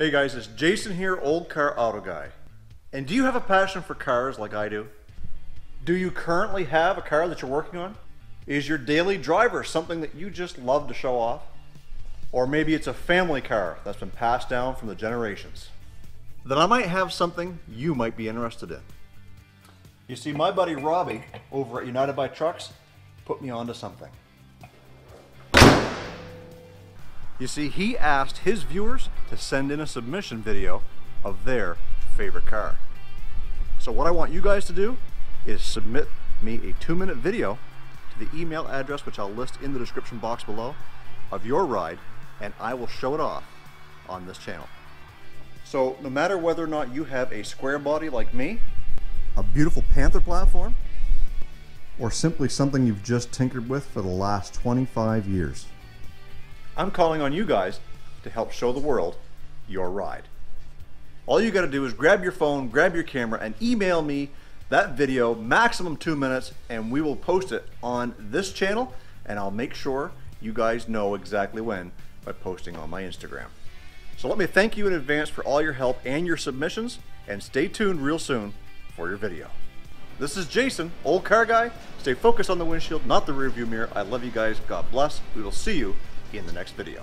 Hey guys, it's Jason here, Olde Carr Guy. And do you have a passion for cars like I do? Do you currently have a car that you're working on? Is your daily driver something that you just love to show off? Or maybe it's a family car that's been passed down from the generations. Then I might have something you might be interested in. You see, my buddy Robbie over at United by Trucks put me onto something. You see, he asked his viewers to send in a submission video of their favorite car. So what I want you guys to do is submit me a 2-minute video to the email address, which I'll list in the description box below, of your ride, and I will show it off on this channel. So no matter whether or not you have a square body like me, a beautiful Panther platform, or simply something you've just tinkered with for the last 25 years, I'm calling on you guys to help show the world your ride. All you gotta do is grab your phone, grab your camera, and email me that video, maximum 2 minutes, and we will post it on this channel, and I'll make sure you guys know exactly when by posting on my Instagram. So let me thank you in advance for all your help and your submissions, and stay tuned real soon for your video. This is Jason, Olde Carr Guy. Stay focused on the windshield, not the rearview mirror. I love you guys, God bless. We will see you in the next video.